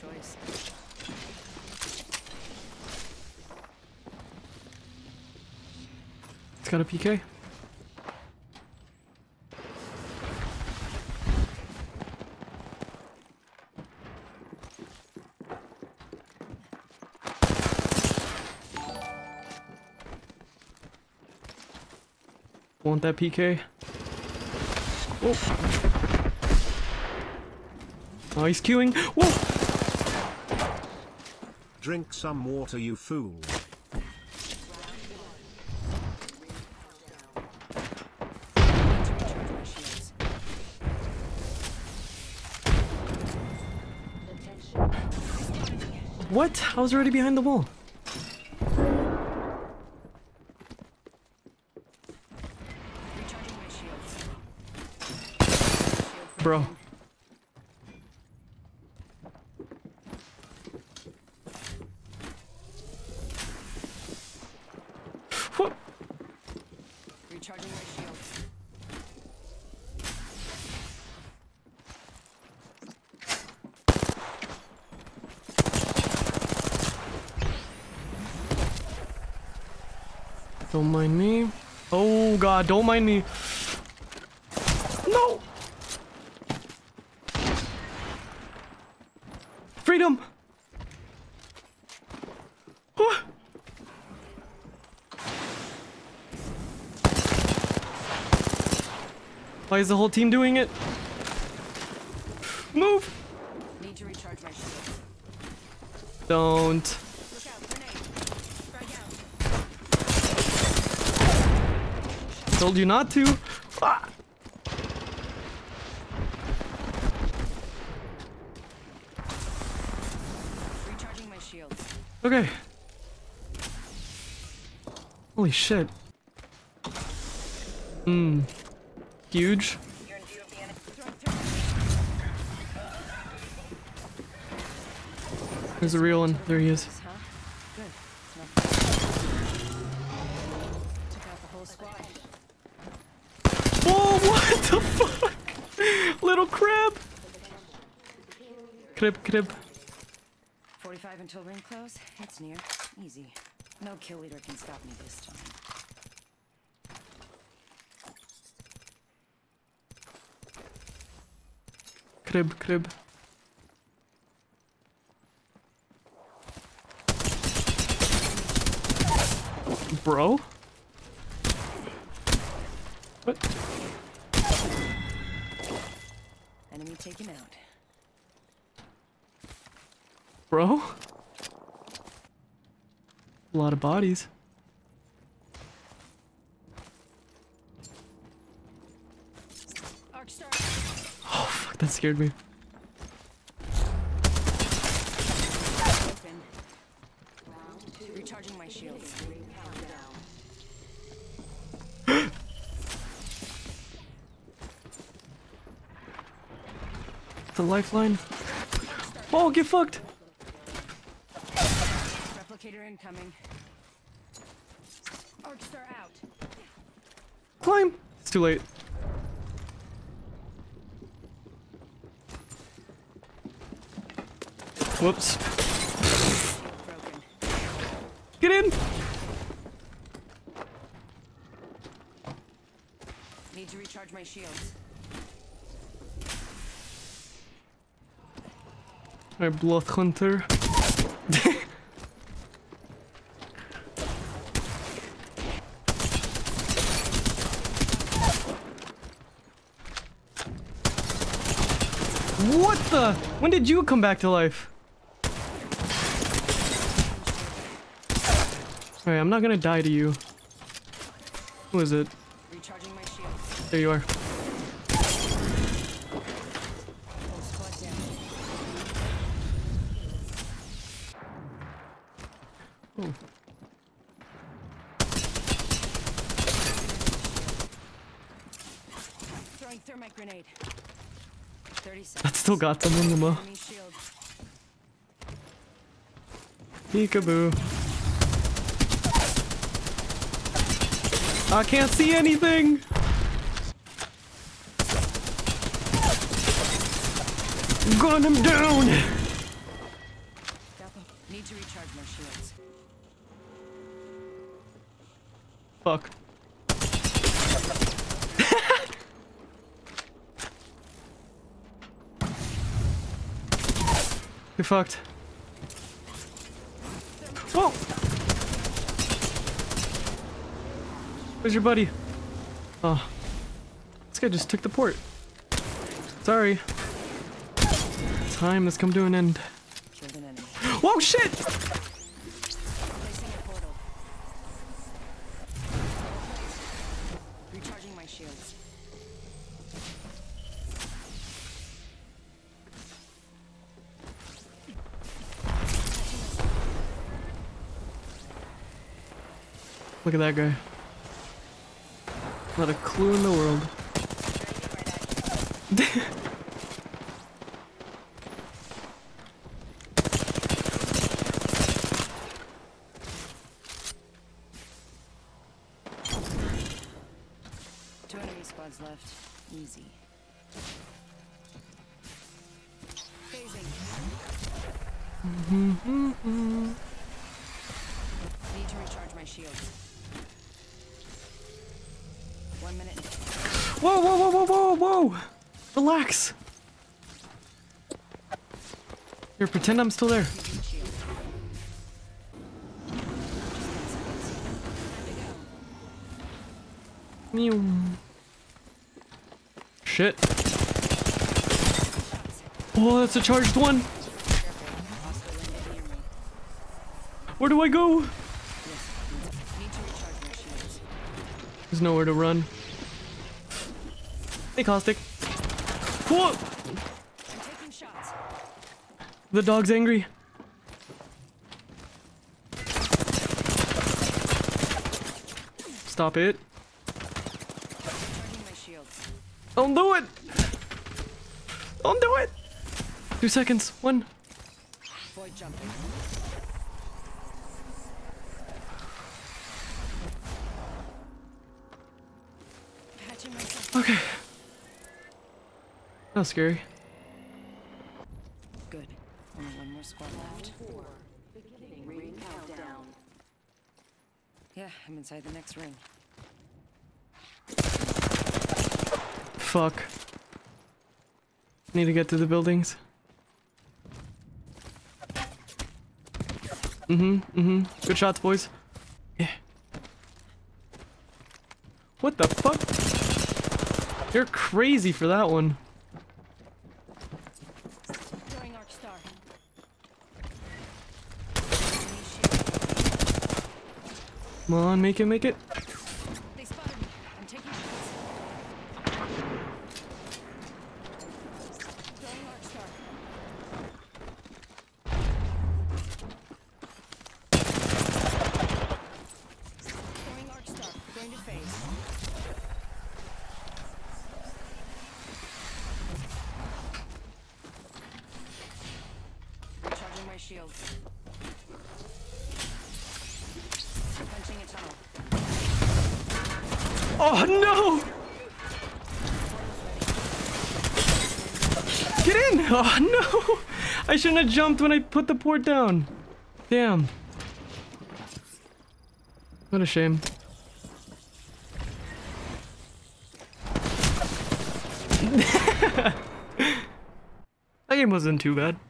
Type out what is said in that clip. choice. It's got a PK. Want that PK? Oh, oh, he's queuing. Whoa! Drink some water, you fool. What? I was already behind the wall. Bro. What? Recharging my shields. Don't mind me. Oh god, don't mind me. No. Freedom! Oh. Why is the whole team doing it? Move! Need to recharge my shields. Don't. Look out, told you not to. Ah. Okay. Holy shit. Hmm. Huge. There's a real one. There he is. Whoa, what the fuck? Little crib. Crib. 45 until ring close. It's near. Easy. No kill leader can stop me this time. Crib. Bro? What? Enemy taken out. Bro? A lot of bodies. Arcstar. Oh fuck, that scared me. Open. Recharging my shields. The lifeline. Oh, get fucked! Replicator incoming. Arcstar out. Climb! It's too late. Whoops. Broken. Get in! Need to recharge my shields. Our blood hunter. What the? When did you come back to life? Alright, I'm not gonna die to you. Who is it? Recharging my shields. There you are. Oh. Throwing thermite grenade. That still got them in the mo. Peekaboo. I can't see anything. Gun him down. their shields. Fuck. You're fucked. Whoa! Where's your buddy? Oh. This guy just took the port. Sorry. Time has come to an end. Whoa, shit! Recharging my shields. Look at that guy. Not a clue in the world. Two enemy squads left. Easy. Phasing. Need to recharge my shields. 1 minute. Whoa, whoa, whoa, whoa, whoa, whoa! Relax! Here, pretend I'm still there. Shit. Oh, that's a charged one! Where do I go? There's nowhere to run. Hey, Caustic. Whoa! The dog's angry. Stop it. Don't do it! Don't do it! 2 seconds. One. Void jumping. Okay. That was scary. Good. Only one more squad left. Ring countdown. Yeah, I'm inside the next ring. Fuck. Need to get to the buildings. Good shots, boys. Yeah. What the fuck? You're crazy for that one. Throwing Arcstar. Come on, make it, make it. They spotted me. I'm taking shots. Throwing Arcstar. Throwing Arcstar. Going to phase. Shield. Punching a tunnel. Oh no! Get in! Oh no! I shouldn't have jumped when I put the port down. Damn. What a shame. That game wasn't too bad.